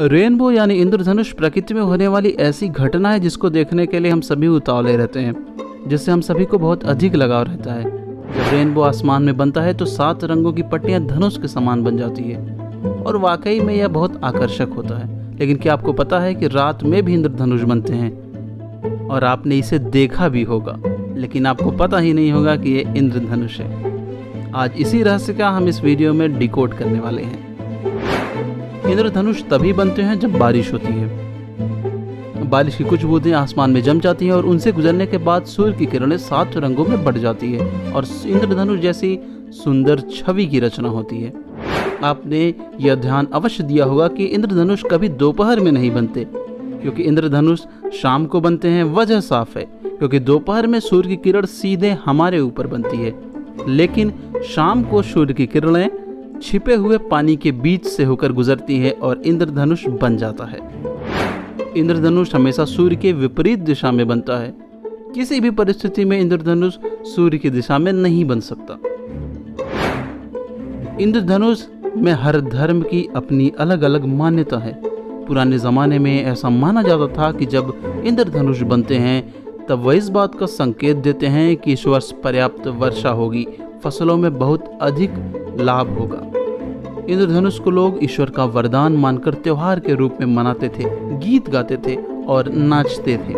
Rainbow यानी इंद्रधनुष प्रकृति में होने वाली ऐसी घटना है जिसको देखने के लिए हम सभी उतावले रहते हैं, जिससे हम सभी को बहुत अधिक लगाव रहता है। जब रेनबो आसमान में बनता है तो 7 रंगों की पट्टियां धनुष के समान बन जाती है और वाकई में यह बहुत आकर्षक होता है। लेकिन क्या आपको पता है कि रात में भी इंद्रधनुष बनते हैं और आपने इसे देखा भी होगा, लेकिन आपको पता ही नहीं होगा कि ये इंद्रधनुष है। आज इसी रहस्य का हम इस वीडियो में डिकोड करने वाले हैं। इंद्रधनुष तभी बनते हैं जब बारिश होती है। बारिश की कुछ बूंदें आसमान में जम जाती हैं और उनसे गुजरने के बाद सूर्य की किरणें 7 रंगों में बढ़ जाती है और इंद्रधनुष जैसी सुंदर छवि की रचना होती है। आपने यह ध्यान अवश्य दिया होगा कि इंद्रधनुष कभी दोपहर में नहीं बनते, क्योंकि इंद्रधनुष शाम को बनते हैं। वजह साफ है, क्योंकि दोपहर में सूर्य की किरण सीधे हमारे ऊपर बनती है, लेकिन शाम को सूर्य की किरणें छिपे हुए पानी के बीच से होकर गुजरती है और इंद्रधनुष बन जाता है। इंद्रधनुष हमेशा सूर्य के विपरीत दिशा में बनता है। किसी भी परिस्थिति में इंद्रधनुष सूर्य की दिशा में नहीं बन सकता। इंद्रधनुष में हर धर्म की अपनी अलग अलग मान्यता है। पुराने जमाने में ऐसा माना जाता था कि जब इंद्रधनुष बनते हैं तब वह इस बात का संकेत देते हैं कि इस वर्ष पर्याप्त वर्षा होगी, फसलों में बहुत अधिक लाभ होगा। इंद्रधनुष को लोग ईश्वर का वरदान मानकर त्योहार के रूप में मनाते थे, गीत गाते थे और नाचते थे।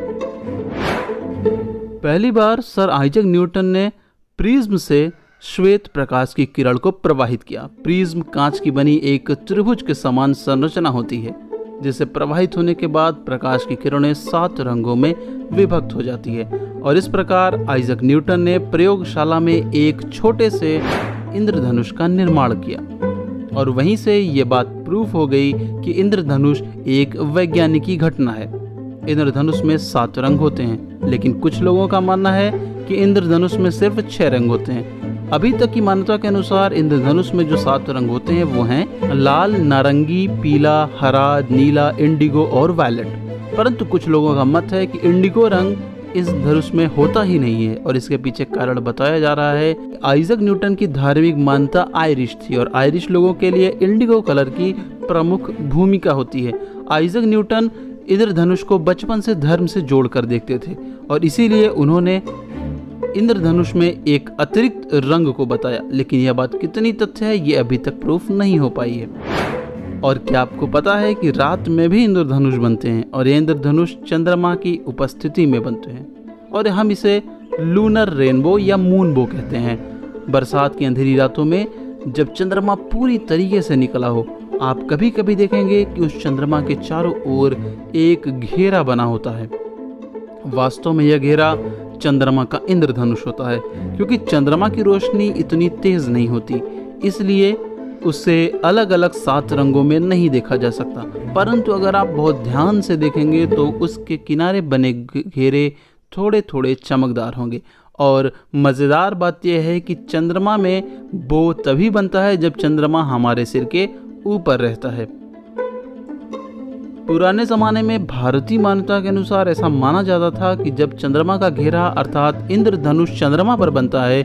पहली बार सर आइजक न्यूटन ने प्रिज्म से श्वेत प्रकाश की किरण को प्रवाहित किया। प्रिज्म कांच की बनी एक त्रिभुज के समान संरचना होती है, जिसे प्रवाहित होने के बाद प्रकाश की किरणें 7 रंगों में विभक्त हो जाती है। और इस प्रकार आइजक न्यूटन ने प्रयोगशाला में एक छोटे से इंद्रधनुष का निर्माण किया और वहीं से ये बात प्रूफ हो गई कि इंद्रधनुष एक वैज्ञानिकी घटना है। इंद्रधनुष में 7 रंग होते हैं, लेकिन कुछ लोगों का मानना है कि इंद्रधनुष में सिर्फ 6 रंग होते हैं। अभी तक की मान्यता के अनुसार इंद्रधनुष में जो 7 रंग होते हैं वो हैं लाल, नारंगी, पीला, हरा, नीला, इंडिगो और वायलेट। परंतु कुछ लोगों का मत है कि इंडिगो रंग इस धनुष में होता ही नहीं है और इसके पीछे कारण बताया जा रहा है कि आइजक न्यूटन की धार्मिक मान्यता आयरिश थी और आयरिश लोगों के लिए इंडिगो कलर की प्रमुख भूमिका होती है। आइजक न्यूटन इंद्रधनुष को बचपन से धर्म से जोड़कर देखते थे और इसीलिए उन्होंने इंद्रधनुष में एक अतिरिक्त रंग को बताया, लेकिन यह बात कितनी तथ्य है ये अभी तक प्रूफ नहीं हो पाई है। और क्या आपको पता है कि रात में भी इंद्रधनुष बनते हैं और ये इंद्रधनुष चंद्रमा की उपस्थिति में बनते हैं और हम इसे लूनर रेनबो या मूनबो कहते हैं। बरसात की अंधेरी रातों में जब चंद्रमा पूरी तरीके से निकला हो, आप कभी कभी देखेंगे कि उस चंद्रमा के चारों ओर एक घेरा बना होता है। वास्तव में यह घेरा चंद्रमा का इंद्रधनुष होता है, क्योंकि चंद्रमा की रोशनी इतनी तेज नहीं होती, इसलिए उसे अलग अलग 7 रंगों में नहीं देखा जा सकता। परंतु अगर आप बहुत ध्यान से देखेंगे तो उसके किनारे बने घेरे थोड़े थोड़े चमकदार होंगे। और मज़ेदार बात यह है कि चंद्रमा में वो तभी बनता है जब चंद्रमा हमारे सिर के ऊपर रहता है। पुराने ज़माने में भारतीय मान्यता के अनुसार ऐसा माना जाता था कि जब चंद्रमा का घेरा अर्थात इंद्रधनुष चंद्रमा पर बनता है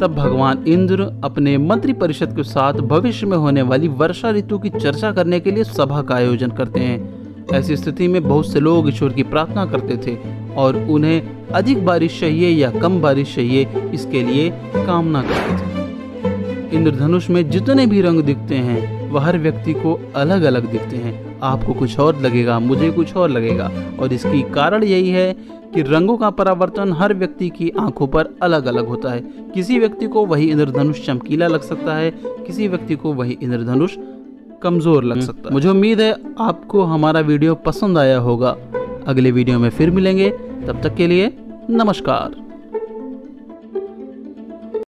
तब भगवान इंद्र अपने मंत्रिपरिषद के साथ भविष्य में होने वाली वर्षा ऋतु की चर्चा करने के लिए सभा का आयोजन करते हैं। ऐसी स्थिति में बहुत से लोग ईश्वर की प्रार्थना करते थे और उन्हें अधिक बारिश चाहिए या कम बारिश चाहिए, इसके लिए कामना करते थे। इंद्रधनुष में जितने भी रंग दिखते हैं वह हर व्यक्ति को अलग अलग दिखते हैं। आपको कुछ और लगेगा, मुझे कुछ और लगेगा, और इसकी कारण यही है कि रंगों का परावर्तन हर व्यक्ति की आंखों पर अलग अलग होता है। किसी व्यक्ति को वही इंद्रधनुष चमकीला लग सकता है, किसी व्यक्ति को वही इंद्रधनुष कमज़ोर लग सकता है। मुझे उम्मीद है आपको हमारा वीडियो पसंद आया होगा। अगले वीडियो में फिर मिलेंगे, तब तक के लिए नमस्कार।